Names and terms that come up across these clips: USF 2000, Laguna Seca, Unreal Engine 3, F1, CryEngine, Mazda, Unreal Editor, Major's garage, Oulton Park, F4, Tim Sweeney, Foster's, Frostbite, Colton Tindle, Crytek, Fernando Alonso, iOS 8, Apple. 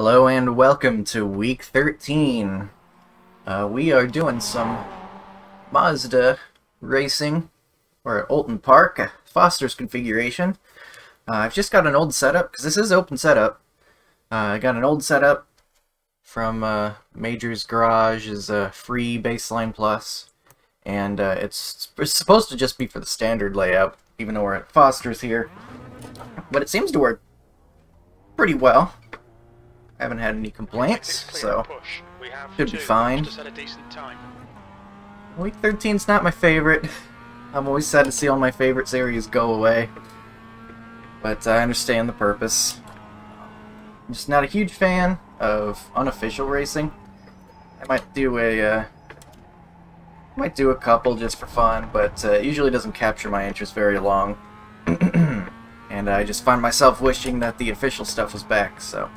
Hello and welcome to week 13. We are doing some Mazda racing, or Oulton Park, Foster's configuration. I've just got an old setup, because this is open setup. I got an old setup from Major's Garage, is a free baseline plus, and it's supposed to just be for the standard layout, even though we're at Foster's here. But it seems to work pretty well. I haven't had any complaints, so should be fine. Week 13's not my favorite. I'm always sad to see all my favorite series go away, but I understand the purpose. I'm just not a huge fan of unofficial racing. I might do a couple just for fun, but it usually doesn't capture my interest very long, and I just find myself wishing that the official stuff was back. So.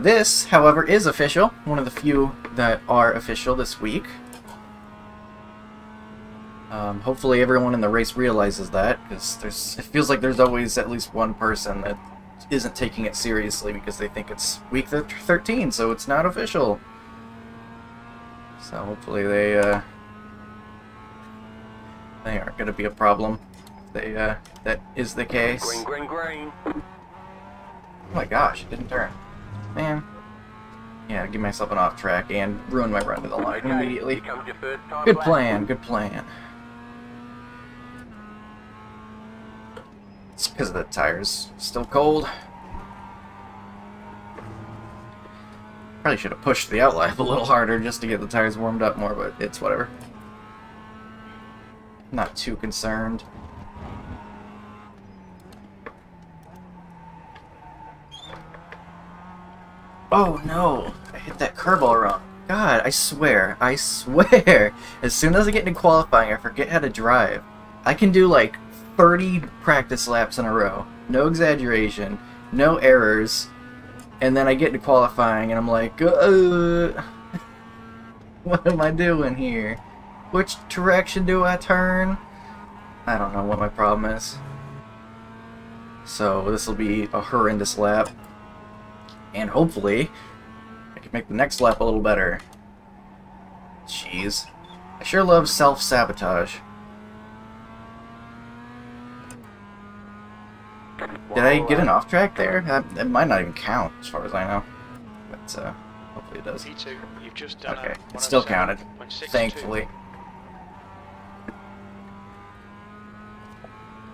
This, however, is official. One of the few that are official this week. Hopefully everyone in the race realizes that, because it feels like there's always at least one person that isn't taking it seriously because they think it's week 13, so it's not official. So hopefully they aren't going to be a problem. That is the case. Oh my gosh, it didn't turn. Man. Yeah, give myself an off track and ruin my run to the line immediately. Good plan, good plan. It's because the tire's still cold. Probably should have pushed the outlap a little harder just to get the tires warmed up more, but it's whatever. Not too concerned. Oh no, I hit that curb all wrong. God, I swear. As soon as I get into qualifying, I forget how to drive. I can do like 30 practice laps in a row. No exaggeration, no errors. And then I get into qualifying and I'm like, what am I doing here? Which direction do I turn? I don't know what my problem is. So this will be a horrendous lap. And hopefully, I can make the next lap a little better. Jeez. I sure love self-sabotage. Did I get an off-track there? That might not even count, as far as I know. But, hopefully it does. Okay, it still counted. Thankfully.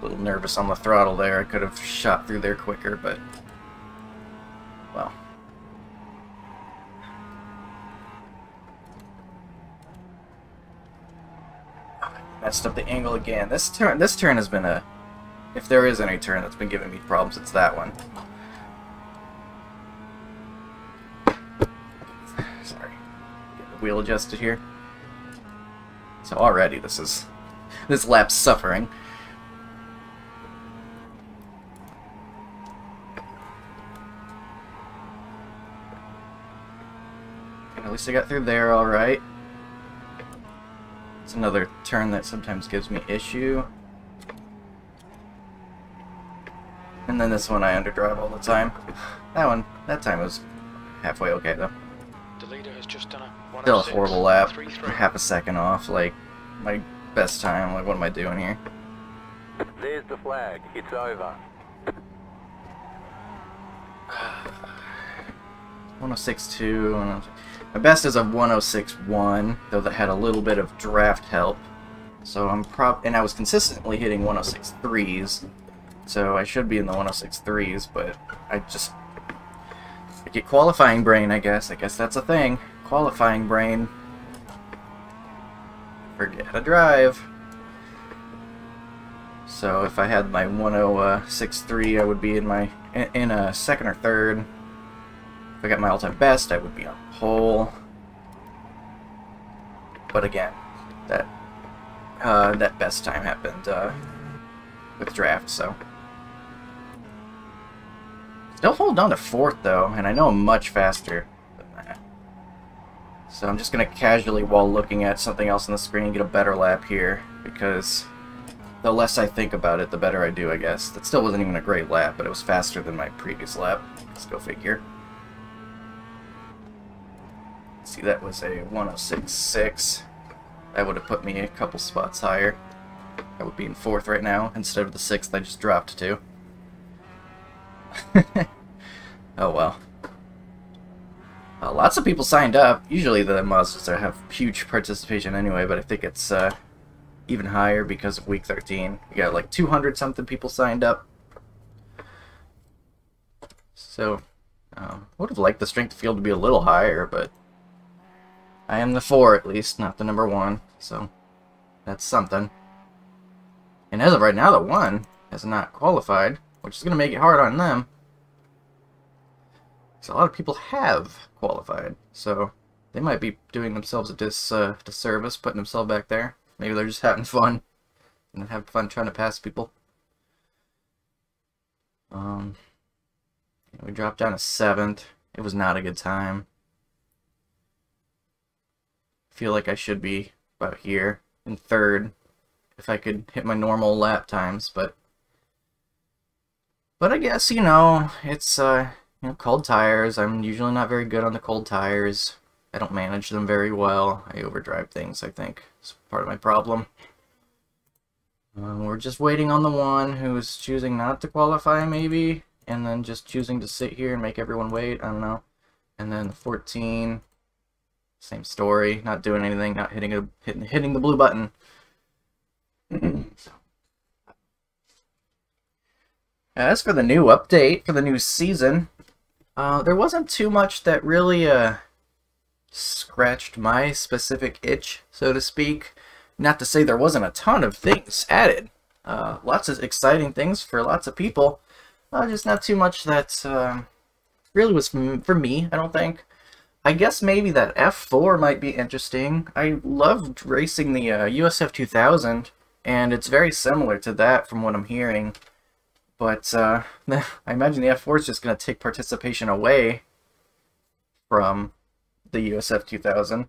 A little nervous on the throttle there. I could have shot through there quicker, but... well. Messed up the angle again. This turn has been a... if there is any turn that's been giving me problems, it's that one. Sorry. Get the wheel adjusted here. So already this lap's suffering. At least I got through there alright. It's another turn that sometimes gives me issue. And then this one I underdrive all the time. That time was halfway okay though. The leader has just done still a horrible lap. Half a second off, like my best time. Like, what am I doing here? There's the flag. It's over. 106.2, 106. My best is a 106.1, though that had a little bit of draft help. So and I was consistently hitting 106.3s, so I should be in the 106.3s, but I get qualifying brain, I guess. I guess that's a thing. Qualifying brain. Forget how to drive. So if I had my 106.3, I would be in a second or third. If I got my all-time best, I would be on pole. But again, that best time happened with draft, so still hold on to fourth though, and I know I'm much faster than that. So I'm just gonna casually, while looking at something else on the screen, get a better lap here, because the less I think about it, the better I do, I guess. That still wasn't even a great lap, but it was faster than my previous lap. Let's go figure. See, that was a 106.6. That would have put me a couple spots higher. I would be in 4th right now. Instead of the 6th, I just dropped to. Oh well. Lots of people signed up. Usually the Mazdas have huge participation anyway, but I think it's even higher because of week 13. We got like 200 something people signed up. So, would have liked the strength of field to be a little higher, but I am the 4 at least, not the number 1, so that's something. And as of right now, the 1 has not qualified, which is going to make it hard on them. Because a lot of people have qualified, so they might be doing themselves a disservice, putting themselves back there. Maybe they're just having fun, and having fun trying to pass people. We dropped down to 7th. It was not a good time. I feel like I should be about here in 3rd. If I could hit my normal lap times, but I guess, you know, it's cold tires. I'm usually not very good on the cold tires. I don't manage them very well. I overdrive things, I think. It's part of my problem. We're just waiting on the one who's choosing not to qualify, maybe, and then just choosing to sit here and make everyone wait. I don't know. And then the 14, same story. Not doing anything. Not hitting the blue button. As for the new update for the new season, there wasn't too much that really scratched my specific itch, so to speak. Not to say there wasn't a ton of things added. Lots of exciting things for lots of people. Just not too much that really was for me, I don't think. I guess maybe that F4 might be interesting. I loved racing the USF 2000, and it's very similar to that from what I'm hearing. But I imagine the F4 is just going to take participation away from the USF 2000.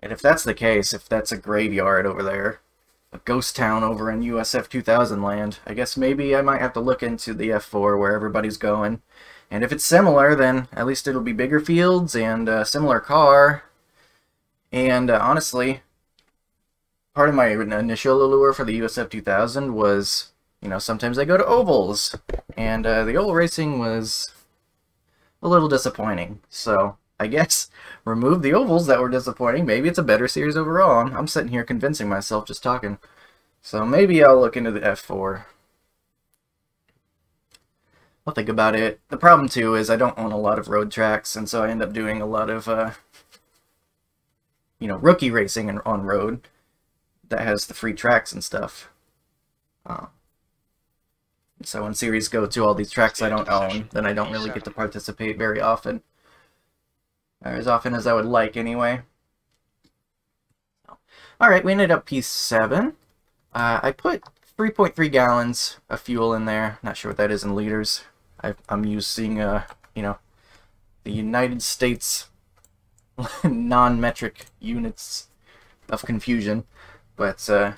And if that's the case, if that's a graveyard over there, a ghost town over in USF 2000 land, I guess maybe I might have to look into the F4 where everybody's going. And if it's similar, then at least it'll be bigger fields and a similar car. And honestly, part of my initial allure for the USF 2000 was, you know, sometimes they go to ovals. And the oval racing was a little disappointing. So I guess remove the ovals that were disappointing. Maybe it's a better series overall. I'm sitting here convincing myself just talking. So maybe I'll look into the F4. I'll think about it. The problem, too, is I don't own a lot of road tracks, and so I end up doing a lot of, rookie racing and on road that has the free tracks and stuff. So when series go to all these tracks I don't own, then I don't really get to participate very often. Or as often as I would like, anyway. Alright, we ended up P7. I put 3.3 gallons of fuel in there. Not sure what that is in liters. I'm using, the United States non-metric units of confusion, but got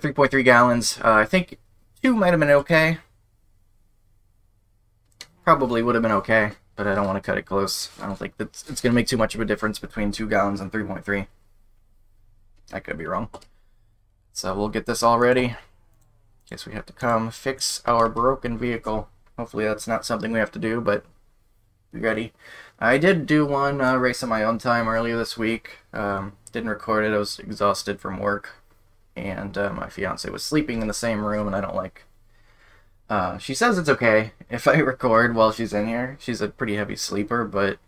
3.3 gallons. I think 2 might have been okay. Probably would have been okay, but I don't want to cut it close. I don't think that it's going to make too much of a difference between 2 gallons and 3.3. I could be wrong. So we'll get this all ready. Guess we have to come fix our broken vehicle. Hopefully that's not something we have to do, but be ready. I did do one race on my own time earlier this week. Didn't record it. I was exhausted from work, and my fiance was sleeping in the same room, and I don't like. She says it's okay if I record while she's in here. She's a pretty heavy sleeper, but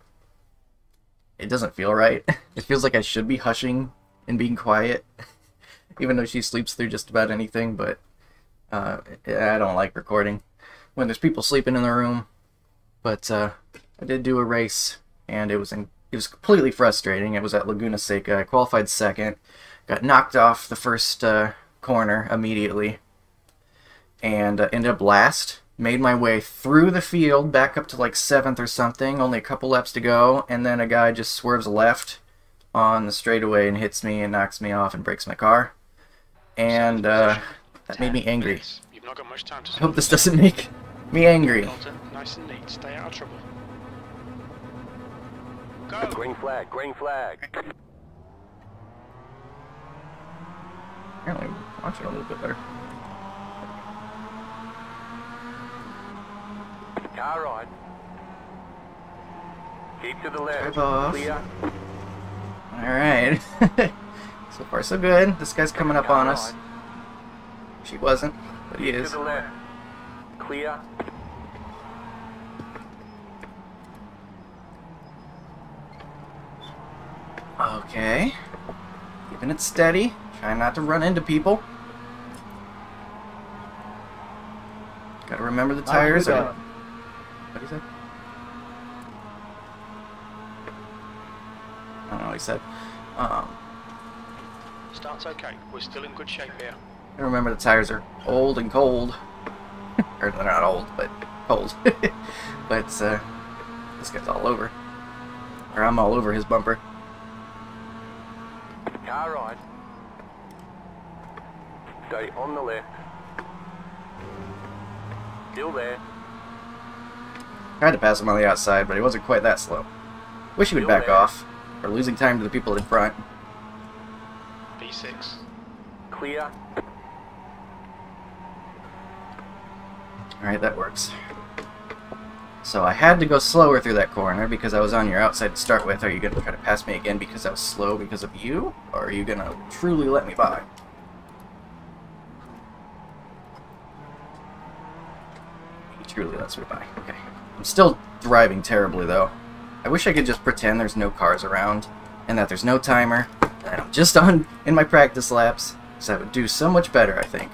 it doesn't feel right. It feels like I should be hushing and being quiet. Even though she sleeps through just about anything, but I don't like recording when there's people sleeping in the room. But I did do a race, and it was completely frustrating. It was at Laguna Seca. I qualified 2nd, got knocked off the first corner immediately, and ended up last. Made my way through the field back up to like 7th or something, only a couple laps to go, and then a guy just swerves left on the straightaway and hits me and knocks me off and breaks my car. And that made me angry. I hope this doesn't make me angry. Go. Green flag, green flag. Apparently, watch it a little bit better. Car on. Keep to the left. Clear. Alright. So far, so good. This guy's coming up on us. She wasn't, but he is. Keep to the left. Clear. Okay. Keeping it steady. Trying not to run into people. Gotta remember the tires are. What did he say? I don't know what he said. Starts okay. We're still in good shape here. I remember the tires are old and cold. Or they're not old, but cold. But this guy's all over. Or I'm all over his bumper. Car on. Stay on the left. Still there. Tried to pass him on the outside, but he wasn't quite that slow. Wish he would back off. We're losing time to the people in front. B6. Clear. Alright, that works. So I had to go slower through that corner because I was on your outside to start with. Are you going to try to pass me again because I was slow because of you? Or are you going to truly let me by? He truly lets me by. Okay. I'm still driving terribly, though. I wish I could just pretend there's no cars around, and that there's no timer, and I'm just on in my practice laps, so I would do so much better, I think.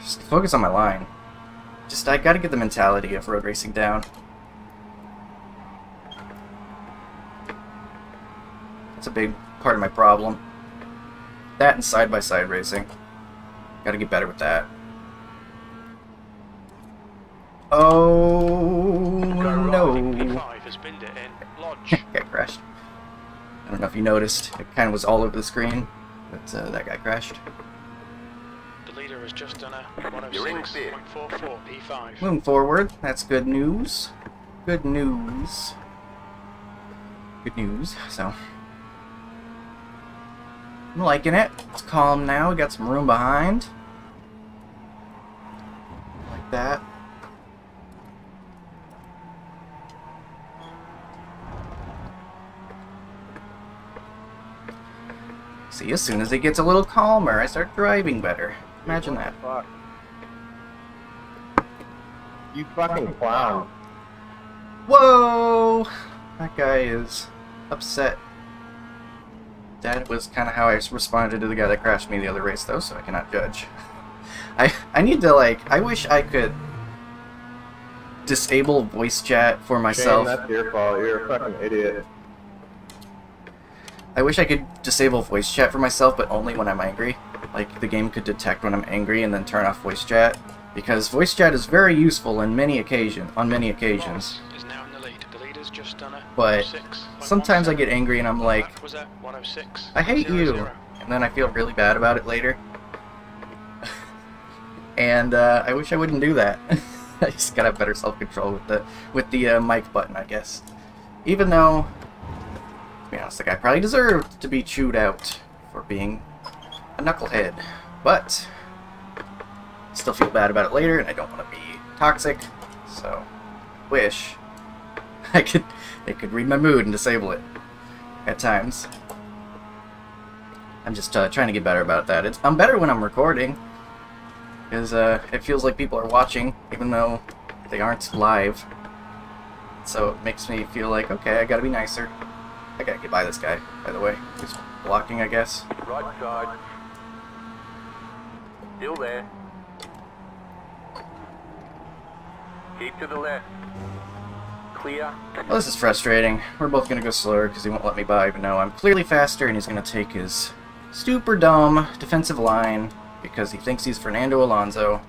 Just focus on my line. Just, I gotta get the mentality of road racing down. That's a big part of my problem. That and side-by-side racing. Gotta get better with that. Oh no! Guy crashed. I don't know if you noticed. It kind of was all over the screen, but that guy crashed. The leader has just done a 106.44 P5. Moving forward. That's good news. Good news. Good news. So I'm liking it. It's calm now. We got some room behind. Like that. See, as soon as it gets a little calmer, I start driving better. Imagine that. You fucking clown. Whoa! That guy is upset. That was kind of how I responded to the guy that crashed me the other race, though, so I cannot judge. I need to, like, I wish I could disable voice chat for myself. Shane, that's your fault. You're a fucking idiot. I wish I could disable voice chat for myself, but only when I'm angry. Like, the game could detect when I'm angry and then turn off voice chat. Because voice chat is very useful in many occasions, on many occasions. But sometimes I get angry and I'm like, I hate you! And then I feel really bad about it later. And I wish I wouldn't do that. I just gotta have better self-control with the mic button, I guess. Even though, to be honest, the guy probably deserved to be chewed out for being a knucklehead, but I still feel bad about it later, and I don't want to be toxic, so wish I could they could read my mood and disable it at times. I'm just trying to get better about that. I'm better when I'm recording, because it feels like people are watching, even though they aren't live. So it makes me feel like, okay, I gotta be nicer. I gotta get by this guy, by the way. He's blocking, I guess. Right side. Still there. Keep to the left. Clear. Well, this is frustrating. We're both gonna go slower because he won't let me by, even though I'm clearly faster, and he's gonna take his super dumb defensive line because he thinks he's Fernando Alonso.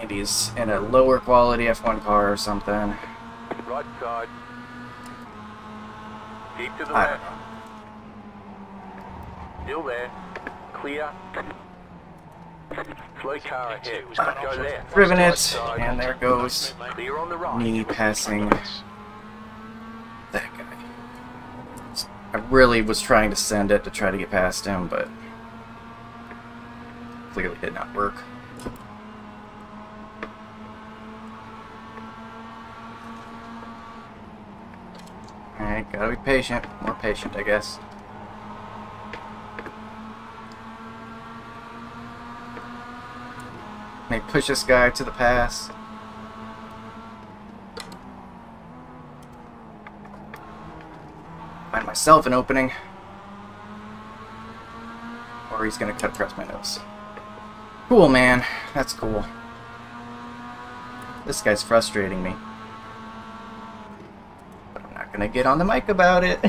And he's in a lower quality F1 car or something. Right side. Keep to the left. Still there. Clear. Driven it, and there goes me passing that guy. I really was trying to send it to try to get past him, but clearly did not work. Alright, gotta be patient. More patient, I guess. May push this guy to the pass. Find myself an opening. Or he's gonna cut across my nose. Cool, man. That's cool. This guy's frustrating me. Gonna get on the mic about it.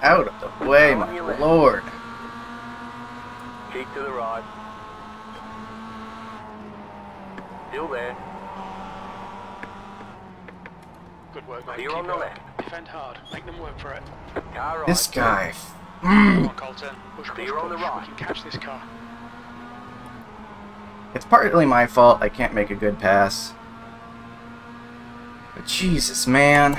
Out of the way, my lord. Keep to the right. Still there. Good work, mate. You're on the left. Defend hard. Make them work for it. Car right. This guy. Come on, Colton. You're on the right. You can catch this car. It's partly my fault. I can't make a good pass. Jesus, man.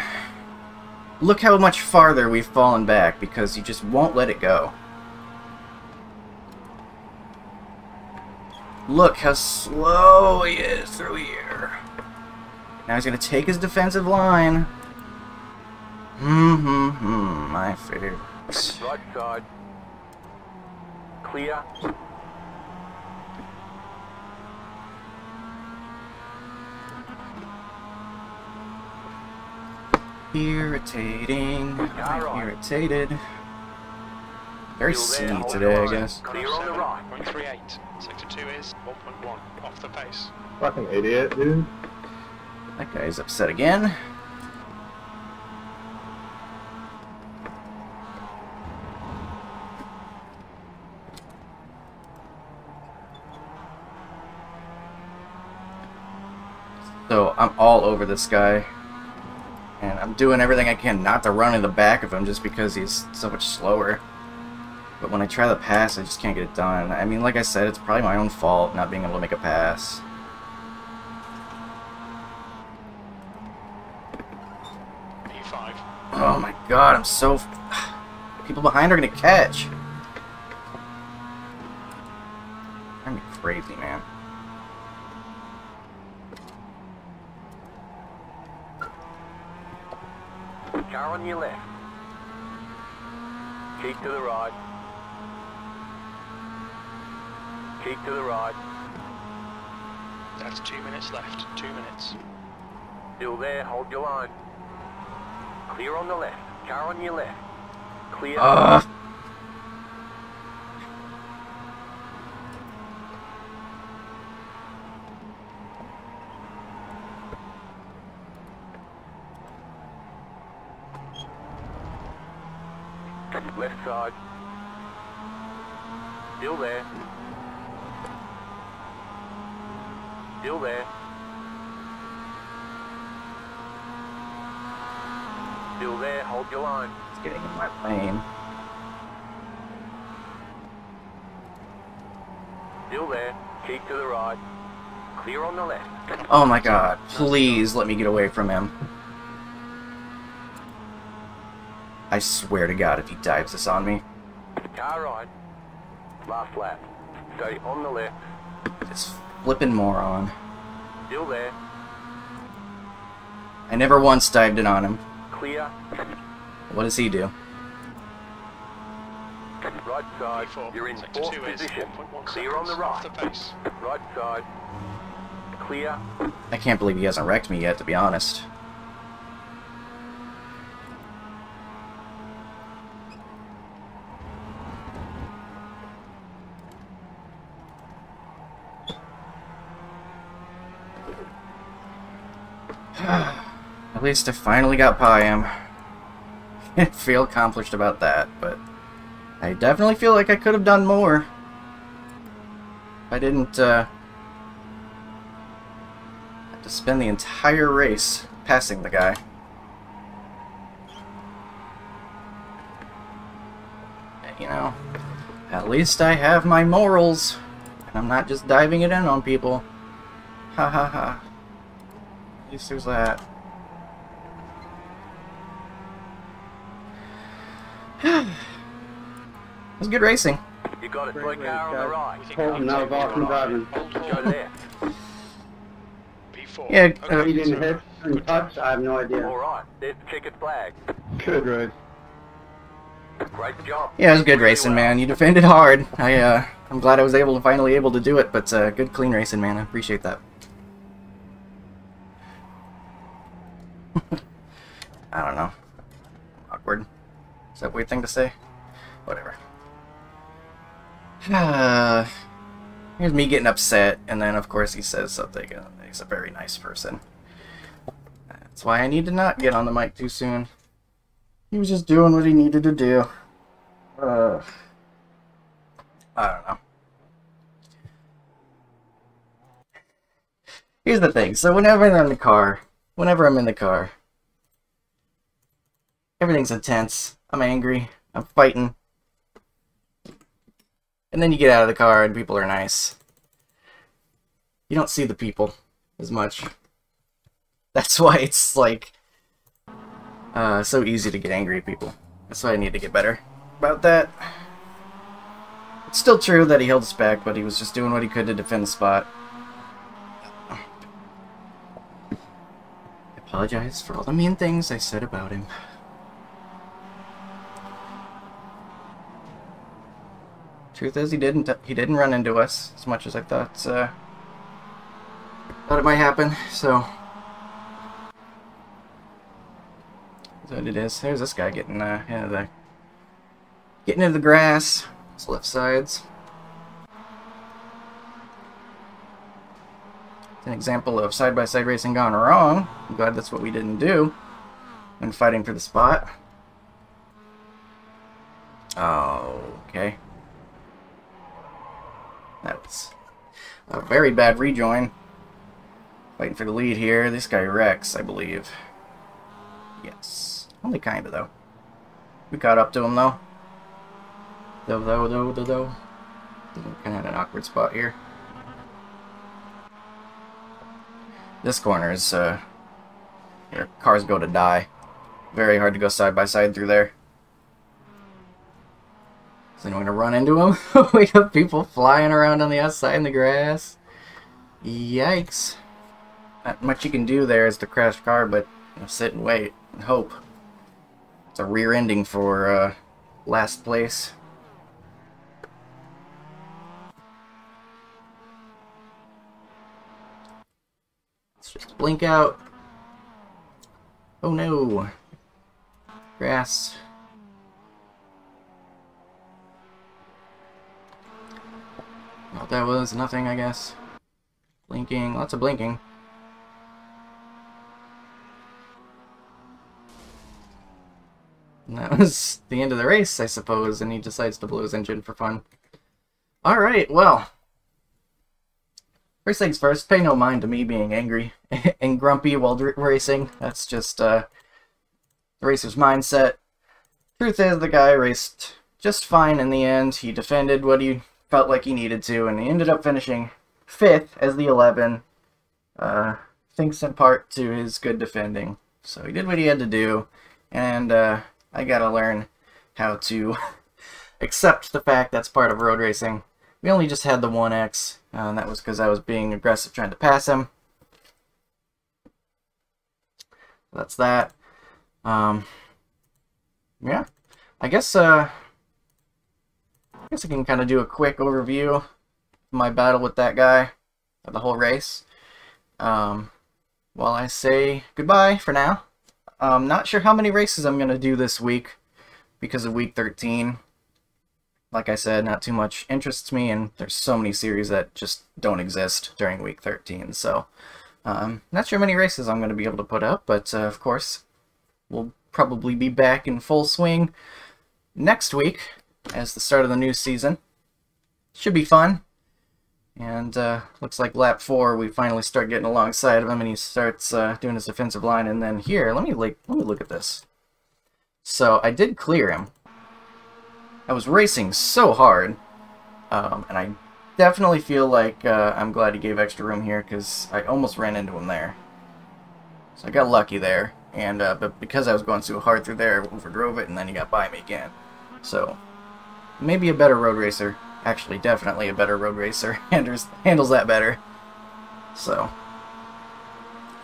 Look how much farther we've fallen back because you just won't let it go. Look how slow he is through here. Now he's going to take his defensive line. My favorite. Right side. Clear. Irritating. I'm irritated. Very seedy today, I guess. Fucking idiot, dude. That guy's upset again. So I'm all over this guy. And I'm doing everything I can not to run in the back of him just because he's so much slower. But when I try the pass, I just can't get it done. I mean, like I said, it's probably my own fault not being able to make a pass. P5. Oh my god, I'm so... People behind are going to catch. I'm crazy, man. Car on your left. Keep to the right. Keep to the right. That's 2 minutes left. 2 minutes. Still there. Hold your line. Clear on the left. Car on your left. Clear. Left side. Still there. Still there. Still there. Hold your line. It's getting in my lane. Still there. Keep to the right. Clear on the left. Oh my god. Please let me get away from him. I swear to God, if he dives this on me. Car right. Last lap. Stay on the left. This flippin' moron. Still there. I never once dived in on him. Clear. What does he do? Right side. You're in fourth position. Clear on the right. Right side. Clear. I can't believe he hasn't wrecked me yet, to be honest. At least I finally got by him. I feel accomplished about that, but I definitely feel like I could have done more. I didn't have to spend the entire race passing the guy. You know, at At least I have my morals. And I'm not just diving it in on people. Ha ha ha. At least there's that. It was good racing. You got it, brake power on the right. Holding out about from driving. Go there. P4. Yeah, he didn't hit and touch, I have no idea. Alright, there's the ticket flag. Good ride. Great job. Yeah, it was good racing, man. You defended hard. I'm glad I was able to finally do it, but good clean racing, man. I appreciate that. I don't know. Awkward. Is that a weird thing to say? Whatever. Here's me getting upset, and then of course he says something. He's a very nice person. That's why I need to not get on the mic too soon. He was just doing what he needed to do. I don't know. Here's the thing. So whenever I'm in the car, everything's intense. I'm angry. I'm fighting. And then you get out of the car and people are nice. You don't see the people as much. That's why it's like so easy to get angry at people. That's why I need to get better about that. It's still true that he held us back, but he was just doing what he could to defend the spot. I apologize for all the mean things I said about him. Truth is, he didn't run into us as much as I thought it might happen. So that's what it is. There's this guy getting into the grass. His left sides. It's an example of side-by-side racing gone wrong. I'm glad that's what we didn't do when fighting for the spot. Oh, okay. That was a very bad rejoin. Fighting for the lead here. This guy wrecks, I believe. Yes. Only kinda, though. We caught up to him, though. Though. Kinda had an awkward spot here. This corner is, where cars go to die. Very hard to go side by side through there. Is anyone gonna run into him? We got people flying around on the outside in the grass. Yikes. Not much you can do there is to crash car, but you know, sit and wait and hope. It's a rear ending for last place. Let's just blink out. Oh no. Grass. Well, that was nothing, I guess. Blinking, lots of blinking. And that was the end of the race, I suppose, and he decides to blow his engine for fun. Alright, well. First things first, pay no mind to me being angry and grumpy while racing. That's just the racer's mindset. Truth is, the guy raced just fine in the end. He defended what he felt like he needed to, and he ended up finishing 5th as the 11. Thanks in part to his good defending. So he did what he had to do, and I gotta learn how to accept the fact that's part of road racing. We only just had the 1X, and that was because I was being aggressive trying to pass him. That's that. Yeah, I guess I can kind of do a quick overview of my battle with that guy, of the whole race, while I say goodbye for now. I'm not sure how many races I'm going to do this week because of week 13. Like I said, not too much interests me, and there's so many series that just don't exist during week 13, so not sure how many races I'm going to be able to put up, but of course, we'll probably be back in full swing next week. As the start of the new season. Should be fun. And looks like lap 4 we finally start getting alongside of him and he starts doing his defensive line, and then here, let me look at this. So I did clear him. I was racing so hard And I definitely feel like I'm glad he gave extra room here, because I almost ran into him there. So I got lucky there, and but because I was going so hard through there, I overdrove it, and then he got by me again. So maybe a better road racer, actually definitely a better road racer, handles that better. So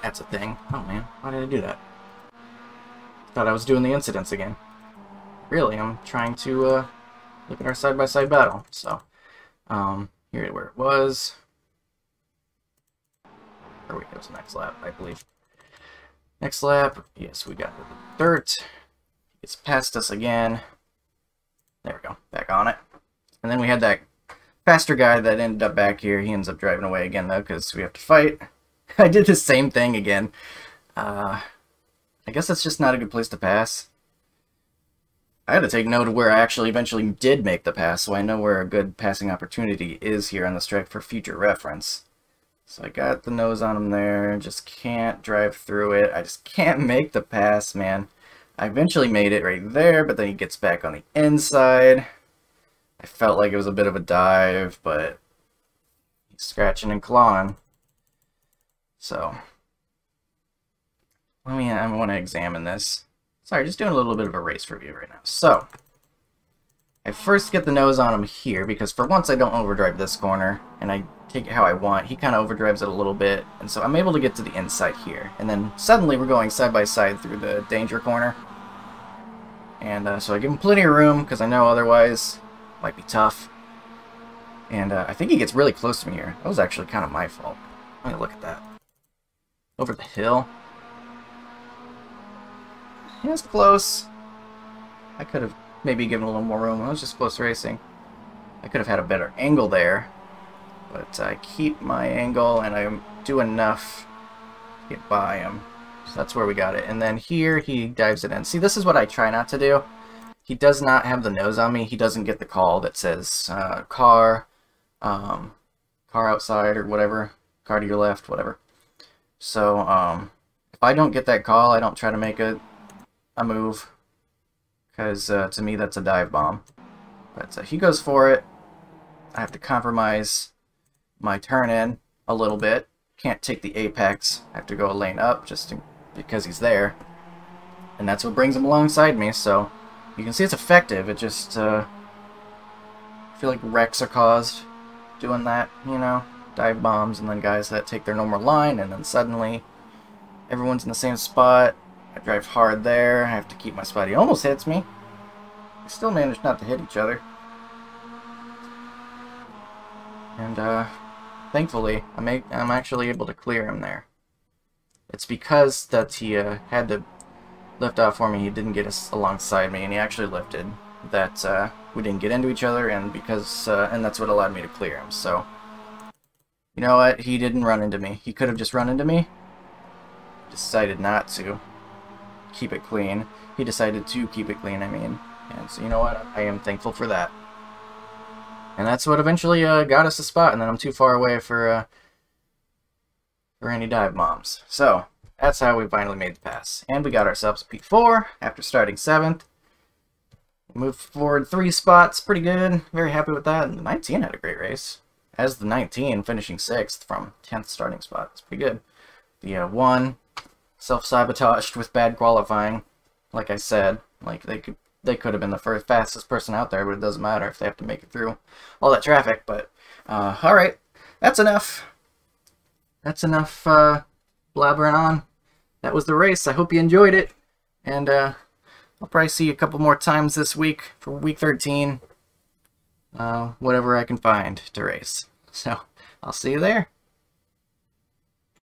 that's a thing. Oh man, why did I do that? Thought I was doing the incidents again. Really, I'm trying to look at our side-by-side battle. So here where it was. There we go, it's the next lap, I believe. Next lap, yes, we got the dirt. It's past us again. There we go, back on it. And then we had that faster guy that ended up back here. He ends up driving away again, though, because we have to fight. I did the same thing again. I guess that's just not a good place to pass. I had to take note of where I actually eventually did make the pass, so I know where a good passing opportunity is here on this track for future reference. So I got the nose on him there, just can't drive through it. I just can't make the pass, man. I eventually made it right there, but then he gets back on the inside. I felt like it was a bit of a dive, but he's scratching and clawing. So I want to examine this. Sorry, just doing a little bit of a race review right now. So I first get the nose on him here, because for once I don't overdrive this corner, and I take it how I want. He kind of overdrives it a little bit, and so I'm able to get to the inside here. And then suddenly we're going side by side through the danger corner. And so I give him plenty of room, because I know otherwise it might be tough. And I think he gets really close to me here. That was actually kind of my fault. Let me look at that. Over the hill. He was close. I could have maybe given a little more room. I was just close racing. I could have had a better angle there, but I keep my angle and I do enough to get by him. So that's where we got it. And then here he dives it in. See, this is what I try not to do. He does not have the nose on me. He doesn't get the call that says car outside or whatever, car to your left, whatever. So if I don't get that call, I don't try to make a move, because to me that's a dive bomb. But he goes for it. I have to compromise my turn in a little bit. Can't take the apex. I have to go a lane up just because he's there. And that's what brings him alongside me, so you can see it's effective. It just, I feel like wrecks are caused doing that, you know? Dive bombs, and then guys that take their normal line, and then suddenly everyone's in the same spot. I drive hard there. I have to keep my spot. He almost hits me. We still managed not to hit each other. And, thankfully, I'm actually able to clear him there. It's because that he had to lift off for me. He didn't get us alongside me, and he actually lifted. That we didn't get into each other, and because and that's what allowed me to clear him. So, you know what? He didn't run into me. He could have just run into me. Decided not to. Keep it clean. He decided to keep it clean, I mean. And so, you know what? I am thankful for that. And that's what eventually got us a spot, and then I'm too far away for any dive bombs. So, that's how we finally made the pass. And we got ourselves P4 after starting 7th. Moved forward 3 spots, pretty good. Very happy with that. And the 19 had a great race. As the 19, finishing 6th from 10th starting spot. It's pretty good. The 1 self-sabotaged with bad qualifying. Like I said, like they could have been the first fastest person out there, but it doesn't matter if they have to make it through all that traffic. But alright, that's enough. That's enough blabbering on. That was the race. I hope you enjoyed it, and I'll probably see you a couple more times this week for week 13, whatever I can find to race. So I'll see you there.